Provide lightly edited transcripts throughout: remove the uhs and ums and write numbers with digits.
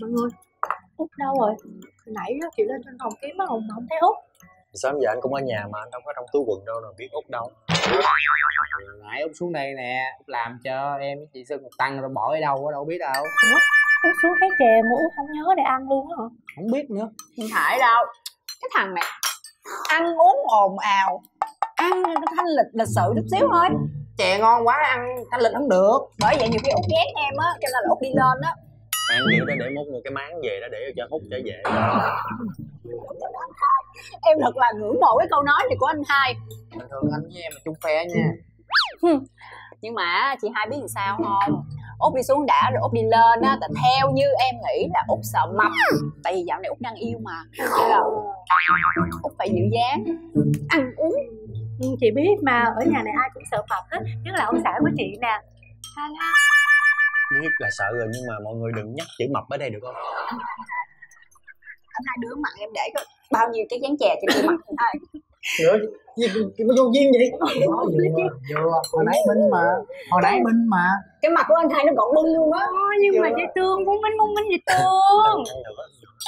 Mọi người, Út đâu rồi? Hồi nãy chị lên trên phòng kiếm á, mà không thấy Út. Sớm giờ anh cũng ở nhà mà anh không có trong túi quần đâu, rồi biết Út đâu. Nãy Út xuống đây nè, Út làm cho em với chị Sơn một tăng rồi bỏ ở đâu á, đâu biết đâu. Út xuống thấy chè mà Út không nhớ để ăn luôn á hả? Không biết nữa. Không phải đâu, cái thằng này ăn uống ồn ào, ăn thanh lịch lịch sự chút xíu thôi. Chè ngon quá, ăn thanh lịch không được. Bởi vậy nhiều khi Út ghét em á, cho nên là Út đi lên á. Em nghĩ đó để mốt mua cái máng về đó để cho Hút trở về. Em thật là ngưỡng mộ cái câu nói này của anh hai. Bình thường anh với em là chung phe nha. Nhưng mà chị hai biết làm sao không? Út đi xuống đã rồi Út đi lên á, tại theo như em nghĩ là Út sợ mập. Tại vì dạo này Út đang yêu mà, nên là Út phải dịu dáng, ăn uống. Chị biết mà, ở nhà này ai cũng sợ mập hết, nhất là ông xã của chị nè. Biết là sợ rồi nhưng mà mọi người đừng nhắc chữ mập ở đây được không? Anh hai đứa mặt em để có bao nhiêu cái dán chè trên mặt ai? Nữa gì mà vô duyên vậy? Vừa hồi nãy minh mà cái mặt của anh hai nó còn bưng luôn á. Nhưng mà chị Tương muốn minh không minh gì Tương?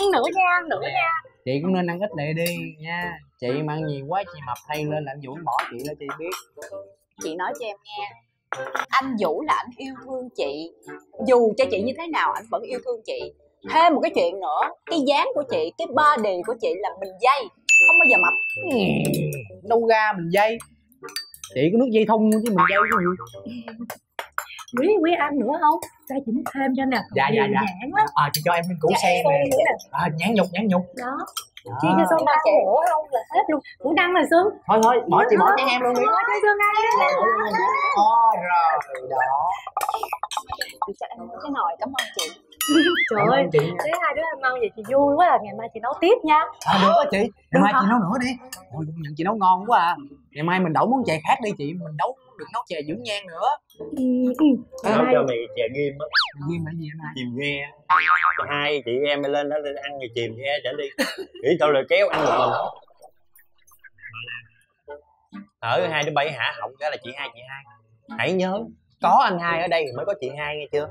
Ăn nữa nha, ăn nữa nha. Chị cũng nên ăn ít lại đi nha. Chị mà ăn nhiều quá chị mập thay lên là anh Vũ bỏ chị là chị biết. Chị nói cho em nghe, anh Vũ là anh yêu thương chị, dù cho chị như thế nào anh vẫn yêu thương chị. Thêm một cái chuyện nữa, cái dáng của chị, cái body của chị là mình dây, không bao giờ mập. Đâu ra mình dây, chị có nước dây thun chứ mình dây cái gì. Quý ăn nữa không? Cho chị muốn thêm cho nè. Dạ. Chị cho em củ sen nè. Nhãn nhục. Đó. Chị cho xong ba chè nữa không là hết luôn. Cũng đăng là Sương. Thôi, bỏ chị bỏ chén em luôn đi. Bỏ cho Sương ngay đi. Thôi rồi, đó. Chị cho em cái nồi, cảm ơn chị. Trời ơi, thế hai đứa em ăn vậy chị vui quá à, ngày mai chị nấu tiếp nha. Được á chị, ngày mai chị nấu nữa đi. Ôi, chị nấu ngon quá à. Ngày mai mình đổ món chè khác đi chị, mình nấu đừng nấu chè dưỡng nhan nữa. Nấu cho mày chè ghim á. Ghim là gì anh? Chìm ghe. Hai chị em mày lên đó lên ăn rồi chìm ghe trở đi. Nghĩ tao lời kéo ăn một mình. Ở hai đứa bay hả họng cái là chị hai. Hãy nhớ có anh hai ở đây mới có chị hai nghe chưa?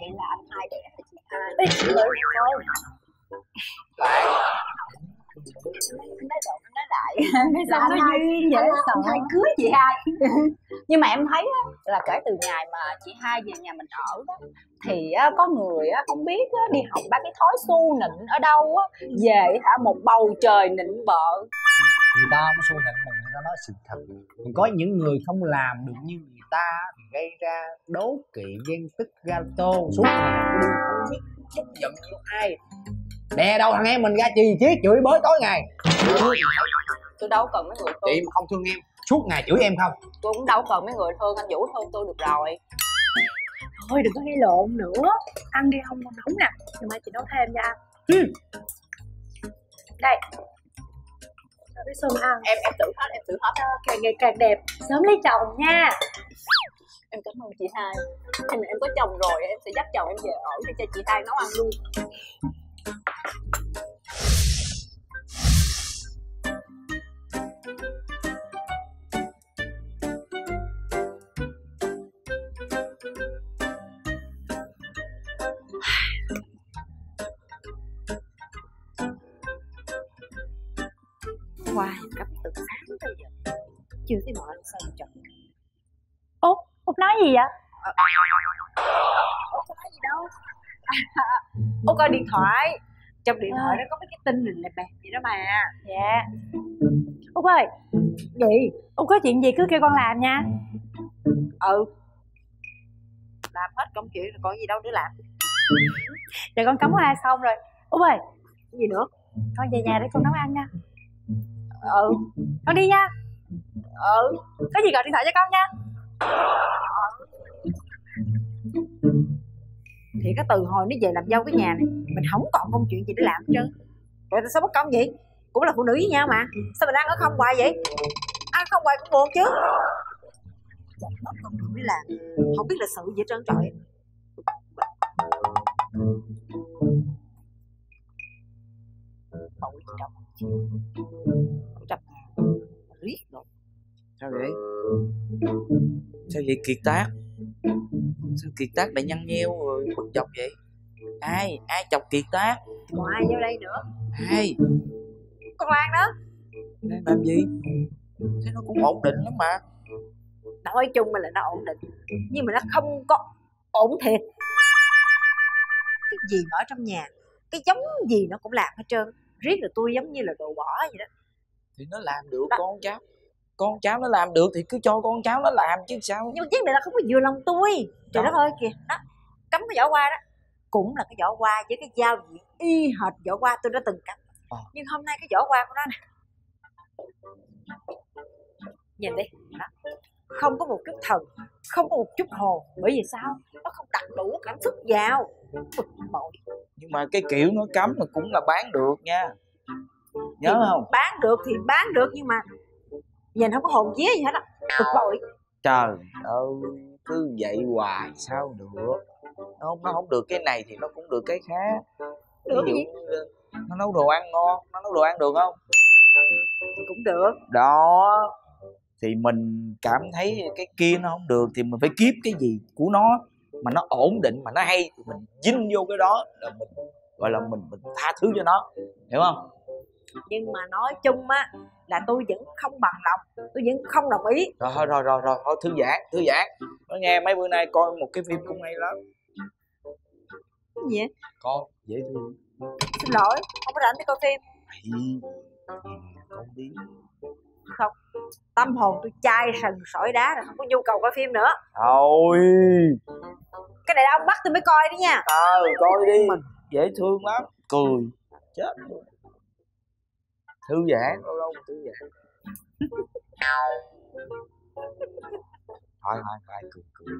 Vậy là anh hai đẻ cho chị hai. Nói lại vậy hai cưới chị hai. Nhưng mà em thấy là kể từ ngày mà chị hai về nhà mình ở đó thì có người không biết đi học ba cái thói su nịnh ở đâu á, về một bầu trời nịnh bợ. Người ta có su nịnh mình, người ta nói sự thật. Có những người không làm được như người ta thì gây ra đố kỵ, ghen tức, ganh tuông, suốt ngày đi không biết chấp nhận với ai. Đè đâu thằng em mình ra chì chiết chửi bới tối ngày. Tôi đâu cần mấy người thương. Chị mà không thương em suốt ngày chửi em không? Tôi cũng đâu cần mấy người thương, anh Vũ thương tôi được rồi. Thôi đừng có gây lộn nữa. Ăn đi không nóng nè. Ngày mai chị nấu thêm nha. Đây. Để xong ăn. Em thử hết. Càng ngày càng đẹp. Sớm lấy chồng nha. Em cảm ơn chị hai. Em có chồng rồi em sẽ dắt chồng em về ở để cho chị hai nấu ăn luôn. hoài cấp từ sáng tới giờ chưa thấy vợ sao mà chồng. Út, Út nói gì vậy? Út nói gì đâu. Út coi điện thoại, trong điện thoại nó có mấy cái tin mình đẹp gì đó mà. Dạ. Út ơi, gì? Út có chuyện gì cứ kêu con làm nha. Ừ, làm hết công chuyện rồi còn gì đâu nữa làm. Rồi con cắm hoa xong rồi. Út ơi, cái gì nữa? Con về nhà để con nấu ăn nha. Ừ, con đi nha. Ừ, có gì gọi điện thoại cho con nha. Thì cái từ hồi nó về làm dâu cái nhà này, mình không còn công chuyện gì để làm hết trơn. Rồi sao bất công vậy? Cũng là phụ nữ với nhau mà. Sao mình ăn ở không hoài vậy? Ăn không hoài cũng buồn chứ. Mất công chuyện đi làm, không biết là sự gì hết trơn trọi. Tội chồng, chồng riết rồi. Sao vậy? Sao vậy kiệt tác? Sao kiệt tác lại nhăn nheo rồi bực dọc vậy? Ai? Ai chọc kiệt tác? Còn ai vô đây nữa? Ai? Con Lan đó. Lan làm gì? Thế nó cũng ổn định lắm mà. Nói chung là nó ổn định, nhưng mà nó không có ổn thiệt. Cái gì mà ở trong nhà, cái giống gì nó cũng làm hết trơn. Riết là tôi giống như là đồ bỏ vậy đó. Thì nó làm được đó. Con cháu, con cháu nó làm được thì cứ cho con cháu nó làm chứ sao. Nhưng mà vấn đề là không có vừa lòng tôi. Trời đất ơi kìa đó. Cắm cái vỏ hoa đó cũng là cái vỏ hoa với cái giao diện y hệt vỏ hoa tôi đã từng cắm. Nhưng hôm nay cái vỏ hoa của nó nè, nhìn đi đó. Không có một chút thần, không có một chút hồn. Bởi vì sao? Nó không đặt đủ cảm xúc vào. Bực bội. Nhưng mà cái kiểu nó cấm là cũng là bán được nha. Nhớ thì không? Bán được thì bán được, nhưng mà nhìn không có hồn vía gì hết á. Bực bội. Trời ơi, cứ vậy hoài sao được. Nó không được cái này thì nó cũng được cái khác. Được ví dụ gì? Nó nấu đồ ăn ngon. Nó nấu đồ ăn được không? Cũng được. Đó, thì mình cảm thấy cái kia nó không được thì mình phải kiếp cái gì của nó mà nó ổn định, mà nó hay thì mình dính vô cái đó, là mình gọi là mình tha thứ cho nó, hiểu không? Nhưng mà nói chung á là tôi vẫn không bằng lòng, tôi vẫn không đồng ý. Rồi thôi thư giãn. Nó nghe mấy bữa nay coi một cái phim cũng hay lắm. Cái gì vậy? Con dễ thương. Xin lỗi, không có rảnh để coi phim. Con đi. Không, tâm hồn tôi chai sần sỏi đá rồi, không có nhu cầu coi phim nữa. Thôi, cái này là ông bắt tôi mới coi đó nha. Coi đi, mình dễ thương lắm, cười chết luôn. Thư giãn, lâu lâu thư giãn. Thôi cười.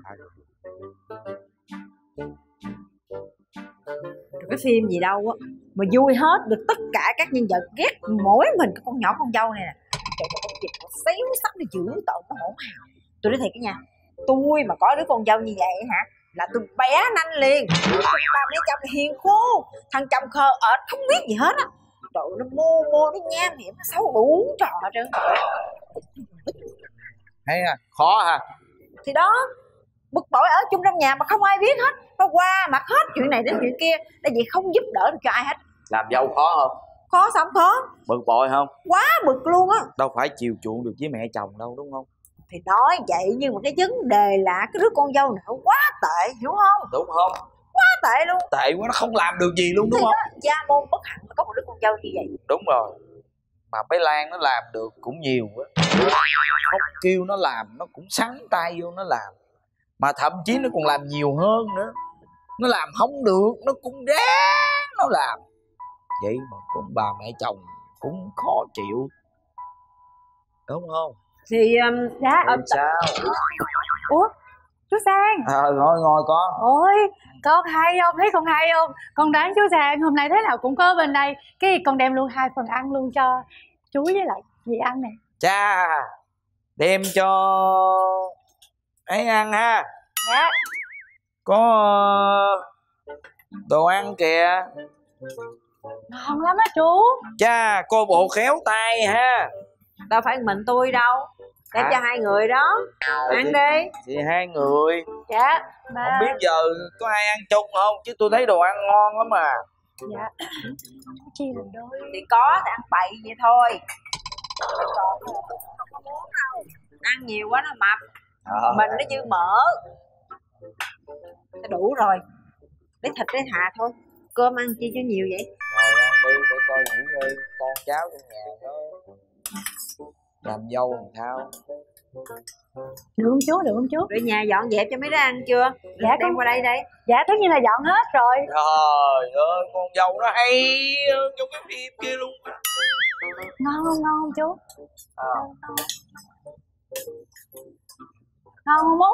Cái phim gì đâu á mà vui hết, được tất cả các nhân vật ghét mỗi mình cái con nhỏ con dâu này nè. Trời ơi, con vịt nó xéo sắc, nó dữ tợn, nó hỗn hào. Tôi nói thiệt cái nha, tôi mà có đứa con dâu như vậy hả, là tôi bé nanh liền. Tao mấy chồng hiền khô, thằng chồng khờ ợt không biết gì hết á. Trời ơi, nó mô, nó nham hiểm, nó xấu đủ trò hết trơn. Hay à, khó hả? Thì đó, bực bội ở chung trong nhà mà không ai biết hết. Nó qua mặt hết chuyện này đến chuyện kia, tại vì không giúp đỡ được cho ai hết. Làm dâu khó không? Khó sao không khó? Bực bội không? Quá bực luôn á. Đâu phải chiều chuộng được với mẹ chồng đâu, đúng không? Thì nói vậy nhưng mà cái vấn đề là cái đứa con dâu này nó quá tệ, hiểu không? Đúng không? Quá tệ luôn. Tệ quá, nó không làm được gì luôn. Thì đúng đó, không? Gia môn bất hạnh mà có một đứa con dâu như vậy. Đúng rồi. Mà bé Lan nó làm được cũng nhiều á. Không kêu nó làm, nó cũng sắn tay vô nó làm. Mà thậm chí nó còn làm nhiều hơn nữa. Nó làm không được, nó cũng ráng nó làm. Vậy mà cũng bà mẹ chồng cũng khó chịu, đúng không? Thì đã ở sao? Ủa chú Sang ngồi con. Ôi con hay không, thấy con hay không? Con đoán chú Sang hôm nay thế nào cũng có bên đây. Cái con đem luôn 2 phần ăn luôn cho chú với lại dì ăn nè. Cha đem cho ấy ăn ha. Dạ. Có đồ ăn kìa. Ngon lắm á chú. Cha cô bộ khéo tay ha. Đâu phải mình tôi đâu. Đem cho 2 người đó. Ăn đi. Thì 2 người. Dạ mà... Không biết giờ có ai ăn chung không, chứ tôi thấy đồ ăn ngon lắm mà. Dạ. Chia làm đôi. Thì có thì ăn bậy vậy thôi. Ăn nhiều quá nó mập. Mình nó dư mỡ. Đủ rồi. Lấy thịt lấy thà thôi. Cơm ăn chi cho nhiều vậy? Rồi đi coi những con cháu trong nhà nó làm dâu làm sao. Được không chú, được không chú? Rồi nhà dọn dẹp cho mấy đứa ăn chưa? Dạ đem con... qua đây đây. Dạ tất nhiên là dọn hết rồi. Trời ơi con dâu nó hay hơn trong cái phim kia luôn. Ngon không chú? Ngon không bố?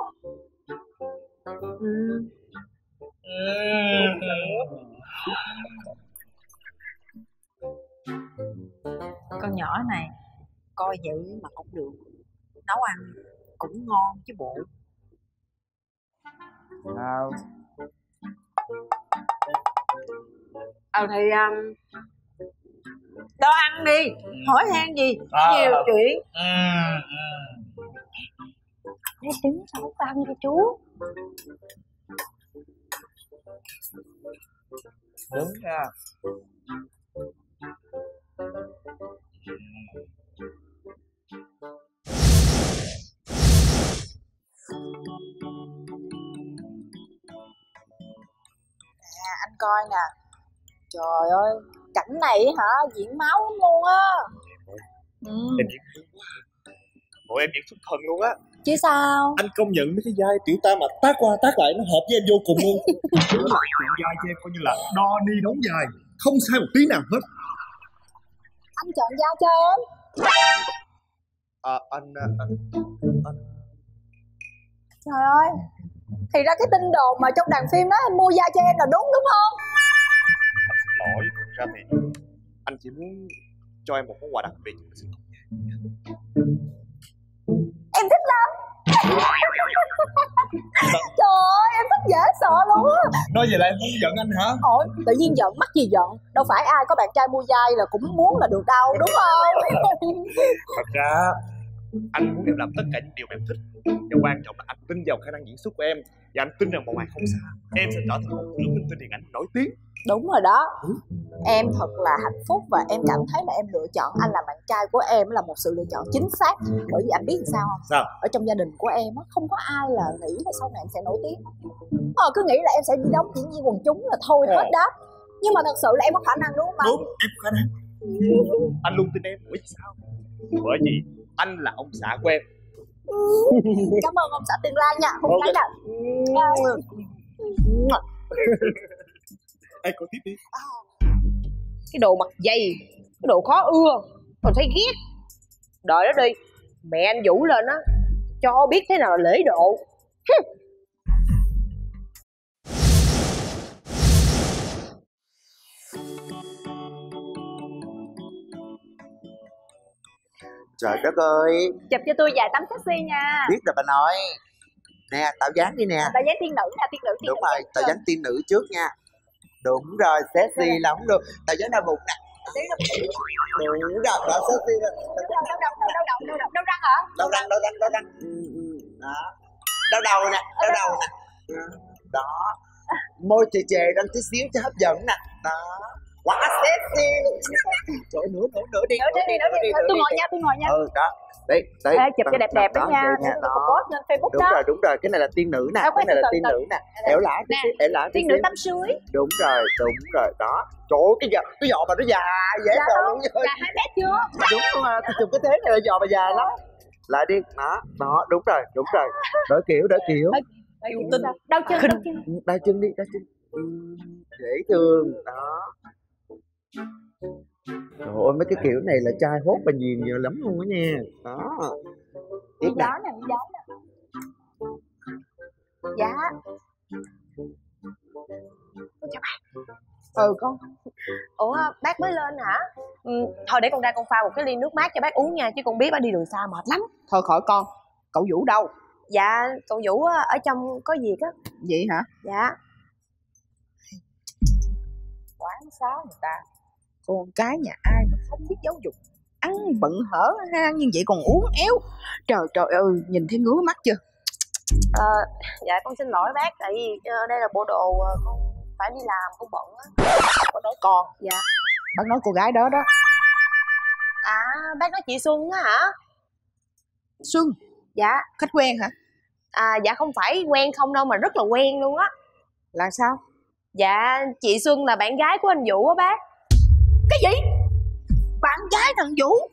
Con nhỏ này coi vậy mà cũng được, nấu ăn cũng ngon chứ bộ. Thì đâu ăn đi, hỏi han gì nhiều chuyện. Lấy trứng sao không ăn cho chú? Đúng ra anh coi nè. Trời ơi, cảnh này hả, diễn máu lắm luôn á. Bộ em diễn xuất thần luôn á. Chứ sao? Anh công nhận mấy cái vai tiểu tam mà tác qua tác lại nó hợp với em vô cùng luôn. Chuyện vai cho em coi như là đo đi đóng dài, không sai một tí nào hết. Anh chọn vai cho em. Trời ơi, thì ra cái tin đồn mà trong đoàn phim đó anh mua da cho em là đúng đúng không? Anh xin lỗi, thật ra thì anh chỉ muốn cho em một món quà đặc biệt. Em thích lắm. Trời ơi, em thích dễ sợ luôn á. Nói vậy là em muốn giận anh hả? Ôi, tự nhiên giận, mắc gì giận. Đâu phải ai có bạn trai mua dai là cũng muốn là được đâu, đúng không? Thật ra anh muốn em làm tất cả những điều mà em thích. Và quan trọng là anh tin vào khả năng diễn xuất của em. Và anh tin rằng một ngày không xa em sẽ trở thành một nữ minh tinh điện ảnh nổi tiếng. Đúng rồi đó. Em thật là hạnh phúc. Và em cảm thấy là em lựa chọn anh làm bạn trai của em là một sự lựa chọn chính xác. Bởi vì anh biết sao không? Sao? Ở trong gia đình của em không có ai là nghĩ là sau này em sẽ nổi tiếng. Họ cứ nghĩ là em sẽ đi đóng diễn viên quần chúng là thôi hết đó. Nhưng mà thật sự là em có khả năng đúng không? Đúng, em có khả năng. Anh luôn tin em. Bởi sao? Bởi vì anh là ông xã của em. Cảm ơn ông xã tương lai nha. Không okay. Cái nào. Ê, có tiếp đi. Cái đồ mặt dày, cái đồ khó ưa, còn thấy ghét. Đợi nó đi, mẹ anh Vũ lên á, cho biết thế nào là lễ độ. Trời đất ơi, chụp cho tôi vài tấm sexy nha. Biết rồi bà nội. Nè, tạo dáng đi nè. Tạo dáng tiên nữ nè, tiên nữ. Tiên đúng nữ rồi, tạo dáng tiên nữ trước nha. Đúng rồi, sexy lắm luôn. Tạo dáng ra bụng nè. Đúng rồi, đó sexy rồi. Đâu răng hả? Đâu răng. Đó. Đâu đầu nè. Đó. Môi chề chề răng tí xíu cho hấp dẫn nè. Đó. Quá sexy. Trời nữa đi. Nữa đi. Tôi ngồi nha. Ừ đó. Đấy. Chụp cho đẹp đó nha. Post lên Facebook đó. Đúng rồi, cái này là tiên nữ nè, cái này là tiên nữ nè. Ẻo lả. Tiên nữ tắm suối. Đúng rồi, đó. Trời ơi, cái giò mà nó già dễ sợ luôn. Là 2 mét chưa? Đúng rồi, chụp cái thế này là giò mà già lắm. Lại đi, đó, đúng rồi. Đổi kiểu. Đau chân đi. Dễ thương, đó. Trời ơi, mấy cái kiểu này là trai hốt và nhiều giờ lắm luôn đó nha. Đó. Đi gió nè. Dạ. Con. Ủa bác mới lên hả? Thôi để con ra con pha một cái ly nước mát cho bác uống nha. Chứ con biết bác đi đường xa mệt lắm. Thôi khỏi con. Cậu Vũ đâu? Dạ cậu Vũ ở trong có việc á. Vậy hả? Dạ. Quán xá người ta. Con cái nhà ai mà không biết giáo dục, ăn bận hở hang như vậy còn uống éo. Trời ơi, nhìn thấy ngứa mắt chưa? Dạ con xin lỗi bác, tại vì đây là bộ đồ con phải đi làm, con bận á. Con nói con. Dạ. Bác nói cô gái đó đó. À, bác nói chị Xuân á hả? Xuân? Dạ. Khách quen hả? À, dạ không phải quen không đâu mà rất là quen luôn á. Là sao? Dạ, chị Xuân là bạn gái của anh Vũ á bác. Cái gì? Bạn gái thằng Vũ?